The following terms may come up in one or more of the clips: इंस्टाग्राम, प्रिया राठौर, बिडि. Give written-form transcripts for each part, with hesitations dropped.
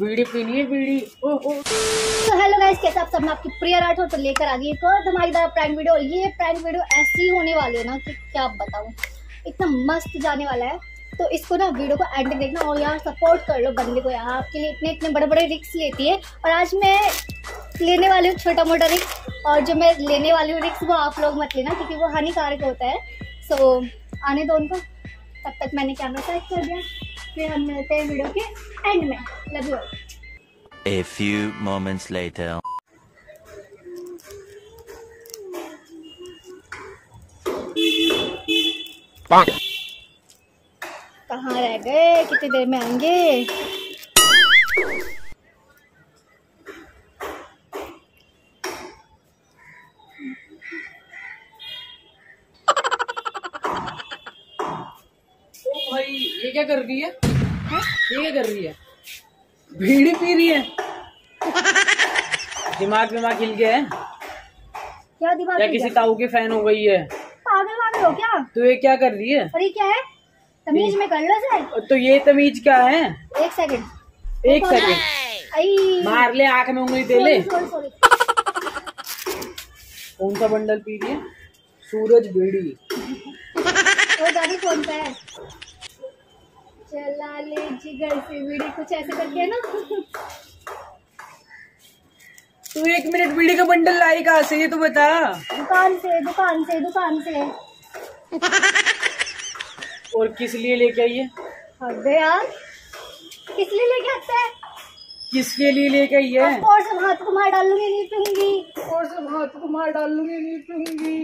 बीड़ी पीनी है बीड़ी। तो हेलो गाइस, कैसे आप सब? मैं आपकी प्रिया राठौर पर लेकर आ गई एक और धमाकेदार प्रैंक वीडियो। और ये प्रैंक वीडियो ऐसी होने वाली है ना कि क्या बताऊँ, इतना मस्त जाने वाला है। तो इसको ना वीडियो को एंड तक देखना और यार सपोर्ट कर लो बंदे को। यार आपके लिए इतने इतने बड़े बड़े रिक्स लेती है और आज मैं लेने वाली हूँ छोटा मोटा रिक्स। और जो मैं लेने वाली हूँ रिक्स वो आप लोग मत लेना क्योंकि वो हानिकारक होता है। सो आने दो उनको। तब तक मैंने कैमरा सेट कर दिया, फिर हम मिलते हैं वीडियो के एंड में। Love you all. A few moments later. कहाँ रह गए? कितनी देर में आएंगे? भाई ये क्या कर रही है? ये क्या कर रही है? बीड़ी पी रही है। दिमाग विमाग हिल गया है क्या? दिमाग क्या किसी ताऊ के फैन हो गई है? पागल वागल हो क्या? तो ये क्या कर रही है? अरे क्या है, तमीज में कर लो सर। तो ये तमीज क्या है? एक सेकंड, एक सेकंड, मार ले आंख में उंगली दे ले। कौन सा बंडल पी रही है? सूरज बीड़ी। वो दादी कौन सा है? चला ले जिगर से बीड़ी, कुछ ऐसे करके है ना। तू एक मिनट, बीड़ी का बंडल लाई कहाँ से ये तो बता। दुकान से, दुकान से, दुकान से। और किस लिए लेके आई है? अबे यार किस लिए लेके आता है? किसके लिए लेके आई है? और सब हाथ को मार डालूंगी नहीं पीऊंगी, और सब हाथ को मार डालूंगी नहीं पीऊंगी।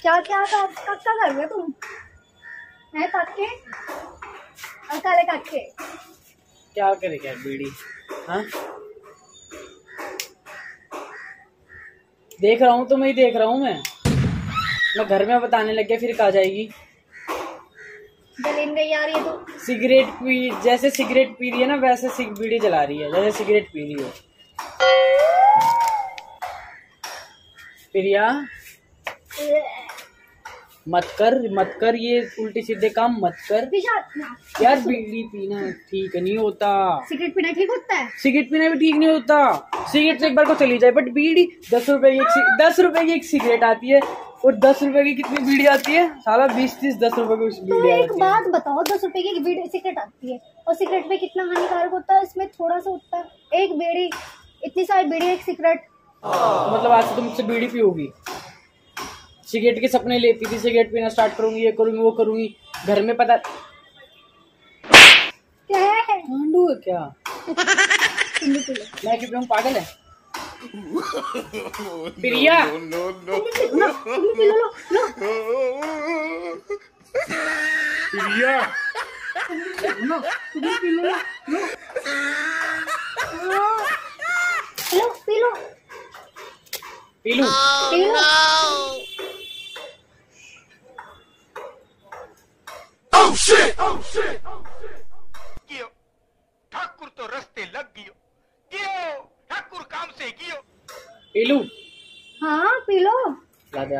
क्या क्या कक्का कर रहे हो तुम? मैं काके अकाले काके क्या करेगा बीड़ी? हाँ देख रहा हूँ, तो मैं ही देख रहा हूँ। मैं घर में बताने लग गया, फिर कहा जाएगी जलेंगे यार। ये तो सिगरेट पी, जैसे सिगरेट पी रही है ना वैसे बीड़ी जला रही है। जैसे सिगरेट पी रही हो प्रिया, मत कर, मत कर ये उल्टी सीधे काम मत कर यार। बीड़ी पीना ठीक नहीं होता। सिगरेट पीना ठीक होता है? सिगरेट पीना भी ठीक नहीं होता। सिगरेट तो एक बार को चली जाए, बट बीड़ी 10 रुपए की एक, 10 रुपए की एक सिगरेट आती है। और 10 रुपए की कितनी बीड़ी आती है? साला 20-30 10 रुपए की बीड़ी आती है। एक बात बताओ, 10 रुपए की बीड़ी सिगरेट आती है और सिगरेट में कितना हानिकारक होता है? इसमें थोड़ा सा होता है। एक बीड़ी, इतनी सारी बीड़ी, एक सिगरेट। तो मतलब आज तुम मुझसे बीड़ी पियोगी? सिगरेट के सपने लेती थी, सिगरेट पीना स्टार्ट करूंगी, ये करूंगी वो करूंगी। घर में पता क्या है? गांडू है क्या? मैं क्यों पागल है प्रिया? ठाकुर तो रस्ते लग गयो, ठाकुर काम से गयो। पीलू? हाँ पीलो।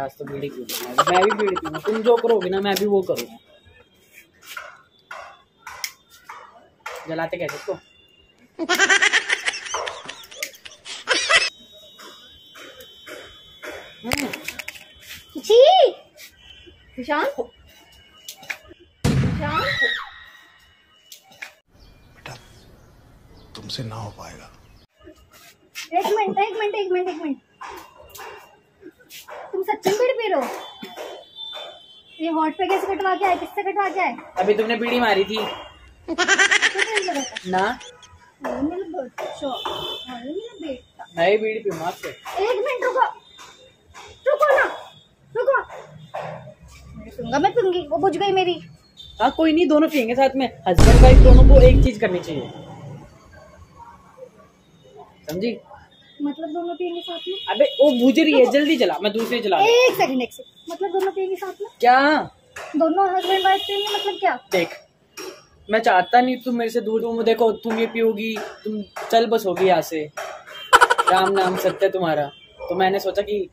आज तो बीड़ी पी रही है, मैं भी बीड़ी पीऊंगा। तुम जो करोगी ना मैं भी वो करूंगा। जलाते कैसे इसको? जी निशान, निशान बेटा तुमसे ना हो पाएगा। एक मिनट, एक मिनट, एक मिनट, एक मिनट। तुम सच्ची बीड़ी पी रहे हो? ये हॉट पे कैसे कटवा के आए? किससे कटवा के आए? अभी तुमने बीड़ी मारी थी ना? नहीं बीड़ी पी मार से। एक मिनट रुको, रुको ना, रुको। मैं पीऊंगा, मैं पीऊंगी। वो बुझ गई मेरी। हाँ कोई नहीं, दोनों पियेंगे साथ में। हस्बैंड वाइफ दोनों को एक चीज करनी चाहिए, समझी? मतलब दोनों पियेंगे साथ में। अबे वो बुझ रही है, जल्दी जला, मैं दूसरी जला। एक सेकंड, एक सेकंड। मतलब दोनों पियेंगे साथ में? क्या दोनों हस्बैंड वाइफ पियेंगे? मतलब क्या? देख मैं चाहता नहीं तुम मेरे से दूर हो। देखो तुम ये पियोगी, तुम चल बसोगी यहाँ से। राम नाम सत्य तुम्हारा। तो मैंने सोचा कि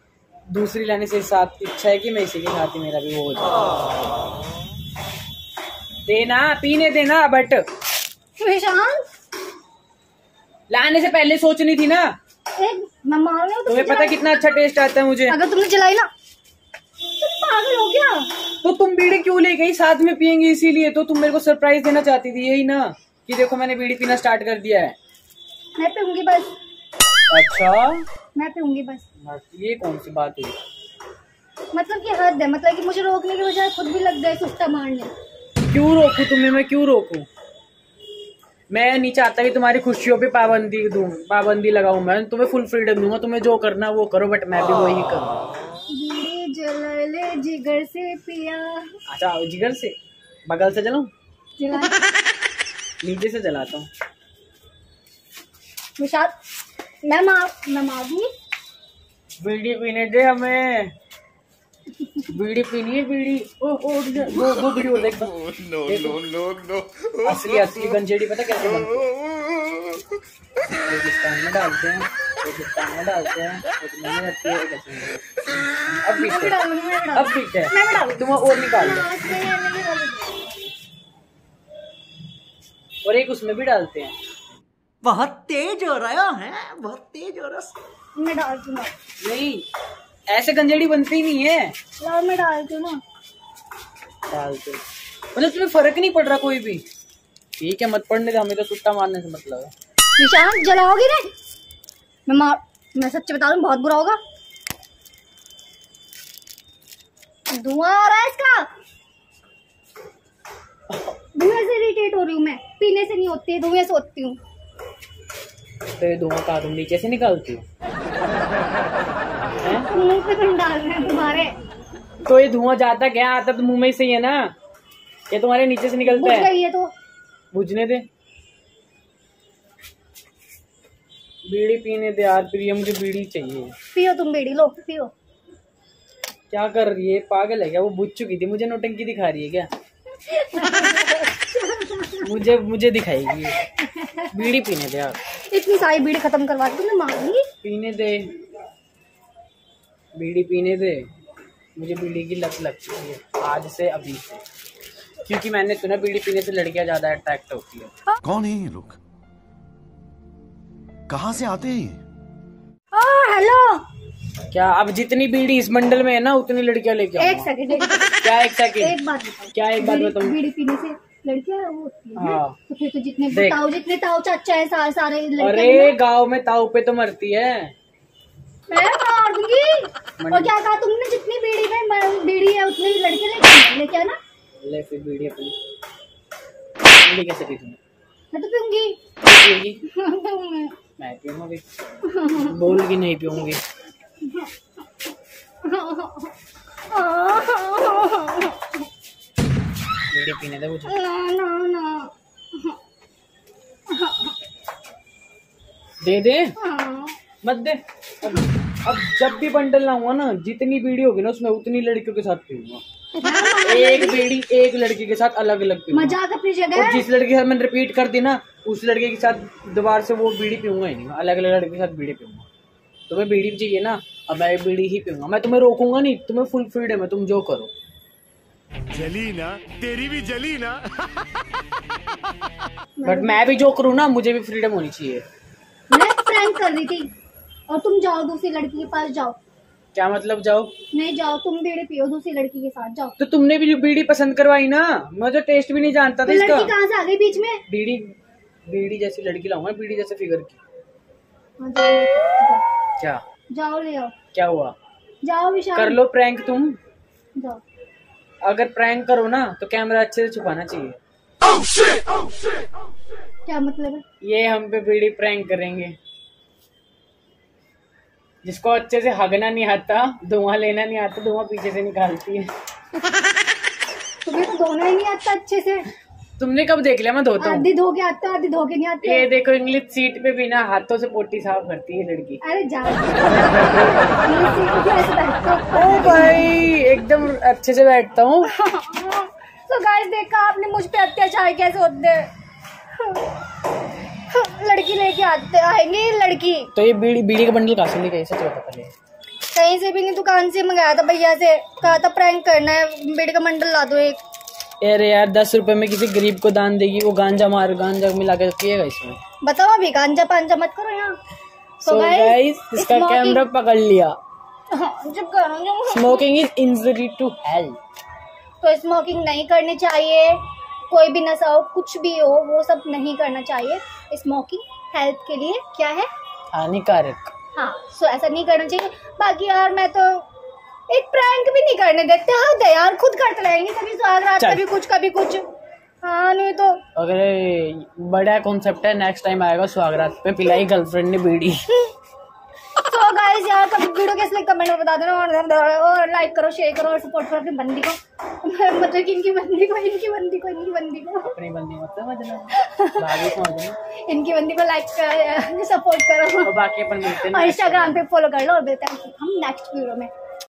दूसरी लाने से साथ इच्छा है कि मैं इसी के साथ ही मेरा भी वो हो जाए। देना पीने देना, बट लाने से पहले सोचनी थी ना। तुम्हें पता कितना अच्छा टेस्ट आता है मुझे। अगर तुमने जलाई ना पागल हो गया। तो तुम बीड़ी क्यों ले गई? साथ में पियेंगे इसीलिए। तो तुम मेरे को सरप्राइज देना चाहती थी यही ना कि देखो मैंने बीड़ी पीना स्टार्ट कर दिया है। मैं पीऊंगी बस। अच्छा मैं पीऊंगी बस। ये कौन सी बात हुई? मतलब कि हद है, मतलब कि मुझे रोकने के बजाय खुद भी लग गए सुस्ता मारने। क्यों रोकूं तुम्हें मैं, क्यों रोकूं? मैं नहीं चाहता कि तुम्हारी खुशियों पे पाबंदी दूं, पाबंदी लगाऊं। मैं तुम्हें फुल फ्रीडम दूंगा, तुम्हें जो करना वो करो, बट मैं भी वही करूं। जलाले जिगर से पिया। अच्छा जिगर से, बगल से जलाऊं? नीचे से जलाता हूँ। मैं मारूंगी। बीड़ी पीने दे हमें। बीड़ी पीनी है, बीड़ी। ओह वो बीड़ी हो देख। नो असली गंजेड़ी पता कैसे बनती है? पाकिस्तान में डालते हैं, पाकिस्तान में डालते हैं, पाकिस्तान में रखते हैं। अब पीते हैं। तुम और निकाल दो और एक उसमें भी डालते हैं। बहुत तेज हो रहा है, बहुत तेज हो रहा। मैं डाल दूंगा। नहीं ऐसे गंजेड़ी बनती नहीं है। यार मैं डाल दूंगा। डालते मतलब तुम्हें फर्क नहीं पड़ रहा कोई भी। ठीक है मत पड़ने का, हमें तो सुट्टा मारने से मतलब है। निशान जलाओगी ना? मैं सच्चे बता दूं बहुत बुरा होगा। धुआं आ रहा है इसका, धुएं से इरिटेट हो रही हूँ मैं। पीने से नहीं होती है, धुएं से होती हूँ। तो धुआं का तुम नीचे से निकालती हो? मुंह पे तुम डाल रहे हो तुम्हारे। तो ये धुआं जाता क्या? आता तो मुंह में से ही है ना, ये तुम्हारे नीचे से निकलता है। बुझ गई है तो बुझने दे। बीड़ी पीने दे यार प्रिय, मुझे बीड़ी चाहिए। पियो तुम बीड़ी, लो पियो। क्या कर रही है, पागल है क्या? वो बुझ चुकी थी। मुझे नौटंकी दिखा रही है क्या? मुझे दिखाएगी। बीड़ी पीने दे यार। इतनी सारी बीड़ी खत्म करवा के मैं मारूंगी। पीने दे बीड़ी, पीने दे। मुझे बीड़ी की लत लग चुकी है आज से, अभी से, क्योंकि मैंने सुना बीड़ी पीने से लड़कियां ज्यादा अट्रैक्ट होती है। कौन है ये लोग, कहाँ से आते हैं? हेलो क्या अब जितनी बीड़ी इस मंडल में है ना उतनी लड़कियां लेके आओ। एक बात बताऊं, बीड़ी पीने से लड़कियां वो होती है। हाँ। तो फिर तो जितने ताऊ चाचा है सारे लड़कियां। अरे गांव में ताऊ पे तो मरती है। मैं मार दूंगी। और क्या कहा तुमने? जितनी बीड़ी में बीड़ी है उतनी लड़कियां लेके आना। ले फिर बीड़ी अपनी। बीड़ी कैसे पी तुमने? मैं तो पीऊंगी। मैं पीऊंगी बोल की नहीं पीऊंगी। बीड़ी पीने दे मुझे। दे मत दे। अब जब भी बंडल ना हुआ ना, जितनी बीड़ी होगी ना उसमें उतनी लड़कियों के साथ पीऊंगा। एक बीड़ी एक लड़की के साथ अलग अलग पीऊंगा। मजाक अपनी जगह। और जिस लड़की के साथ मैंने रिपीट कर दी ना उस लड़के के साथ दोबारा से वो बीड़ी पीऊंगा ही नहीं। अलग अलग लड़के के साथ बीड़ी पीऊंगा। तुम्हें बीड़ी चाहिए ना, अब मैं बीड़ी ही पीऊंगा। मैं तुम्हें रोकूंगा नहीं, तुम्हें फुल फ्रीडम है, तुम जो करो। जली ना तेरी भी जली ना। बट मैं भी जो करूँ ना मुझे भी फ्रीडम होनी चाहिए। मैं प्रैंक कर रही थी और तुम जाओ दूसरी लड़की के पास। जाओ क्या मतलब जाओ? नहीं जाओ तुम बीड़ी पियो दूसरी लड़की के साथ। जाओ तो तुमने भी बीड़ी पसंद करवाई ना। मैं तो टेस्ट भी नहीं जानता था इसका। लड़की कहाँ से आ गई बीच में? बीड़ी जैसी लड़की लाऊंगा, बीड़ी जैसे फिगर की। क्या जाओ ले आओ। क्या हुआ? जाओ विशाल कर लो प्रैंक। तुम जाओ। अगर प्रैंक करो ना तो कैमरा अच्छे से छुपाना चाहिए। oh shit, oh shit, oh shit. क्या मतलब है? ये हम पे बीड़ी प्रैंक करेंगे। जिसको अच्छे से हगना नहीं आता, धुआं लेना नहीं आता, धुआं पीछे से निकालती है। तुम्हें तो धोना ही नहीं आता अच्छे से। तुमने कब देख लिया मैं धोता हूँ? आधी धो के आता, आधी धो के नहीं आता। ये देखो इंग्लिश सीट पे बिना हाथों से पोटी साफ करती है लड़की। अरे जा। ओ भाई एकदम अच्छे से बैठता हूँ। तो गाइस देखा आपने मुझ पे अत्याचार कैसे होते हैं। लड़की लेके आएंगे लड़की। तो ये बीड़ी का बंडल कहाँ से लेके? सच बता पहले। कहीं से भी नहीं, दुकान से मंगाया था भैया से, कहा था प्रैंक करना है, बिडि का मंडल ला दो एक। अरे यार 10 रुपए में किसी गरीब को दान देगी, वो गांजा मिला के पिएगा इसमें। बताओ अभी गांजा पांजा मत करो यहाँ। So guys, इसका कैमरा पकड़ लिया। Smoking is injury to health, तो स्मोकिंग नहीं करनी चाहिए। कोई भी नशा हो, कुछ भी हो, वो सब नहीं करना चाहिए। स्मोकिंग हेल्थ के लिए क्या है, हानिकारक। हाँ, सो ऐसा नहीं करना चाहिए। बाकी यार मैं तो एक प्रैंक भी नहीं करने देते, हाँ दे यार, खुद करते रहेंगे, कभी स्वाद रात, कभी कुछ कभी कुछ। हाँ नहीं तो अगर बड़ा कॉन्सेप्ट है, नेक्स्ट टाइम आएगा स्वागत पे पिलाई गर्लफ्रेंड ने बीड़ी। तो गाइस यार कभी वीडियो कैसे लगे कमेंट में बता देना, और लाइक करो, शेयर करो और सपोर्ट करो अपनी बंदी को, मतलब कि इनकी बंदी को अपनी बंदी मतलब इनकी बंदी को लाइक करो, सपोर्ट करो। और बाकी अपन मिलते हैं इंस्टाग्राम पे, फॉलो कर लो और मिलते हैं हम नेक्स्ट वीडियो में।